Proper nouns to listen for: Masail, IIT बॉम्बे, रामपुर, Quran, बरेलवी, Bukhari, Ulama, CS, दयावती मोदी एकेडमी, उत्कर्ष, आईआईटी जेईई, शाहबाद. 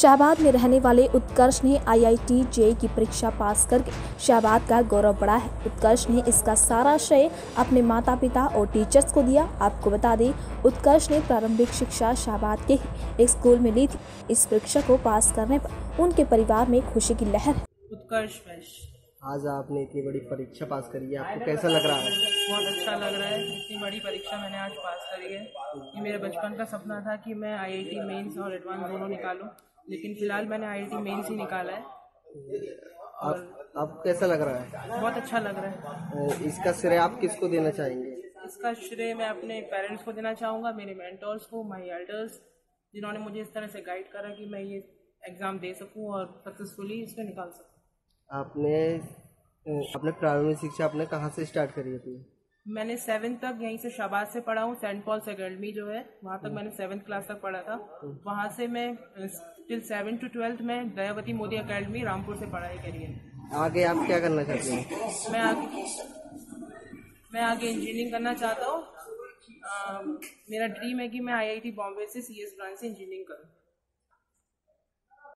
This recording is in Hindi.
शाहबाद में रहने वाले उत्कर्ष ने आईआईटी जेईई की परीक्षा पास करके शाहबाद का गौरव बढ़ा है। उत्कर्ष ने इसका सारा श्रेय अपने माता पिता और टीचर्स को दिया। आपको बता दें, उत्कर्ष ने प्रारंभिक शिक्षा शाहबाद के ही एक स्कूल में ली थी। इस परीक्षा को पास करने पर उनके परिवार में खुशी की लहर। उत्कर्ष, आज आपने इतनी बड़ी परीक्षा पास करी है, आपको कैसा लग रहा है? बहुत अच्छा लग रहा है। इतनी बड़ी परीक्षा मैंने आज पास करी है। ये मेरे बचपन का सपना था कि मैं आईआईटी मेंस और एडवांस दोनों निकालूं, लेकिन फिलहाल मैंने आईआईटी मेंस ही निकाला है। और आपको कैसा लग रहा है? बहुत अच्छा लग रहा है। इसका श्रेय आप किसको देना चाहेंगे? इसका श्रेय मैं अपने पेरेंट्स को देना चाहूँगा, मेरे मेंटर्स को, माई एल्डर्स, जिन्होंने मुझे इस तरह से गाइड करा कि मैं ये एग्ज़ाम दे सकूँ और सक्सेसफुली इसमें निकाल सकूँ। आपने प्रारंभिक शिक्षा आपने कहाँ से स्टार्ट करी थी? मैंने 7th तक यहीं से शाहबाद से पढ़ा हूँ। सेंट पॉल सेकंड मी जो है, वहाँ तक मैंने 7th क्लास तक पढ़ा था। वहाँ से मैं टिल 7 to 12 में दयावती मोदी एकेडमी रामपुर से पढ़ाई करी है। आगे आप क्या करना चाहते हैं? मैं आगे इंजीनियरिंग करना चाहता हूँ। मेरा ड्रीम है कि मैं IIT बॉम्बे से CS ब्रांच से इंजीनियरिंग करूँ।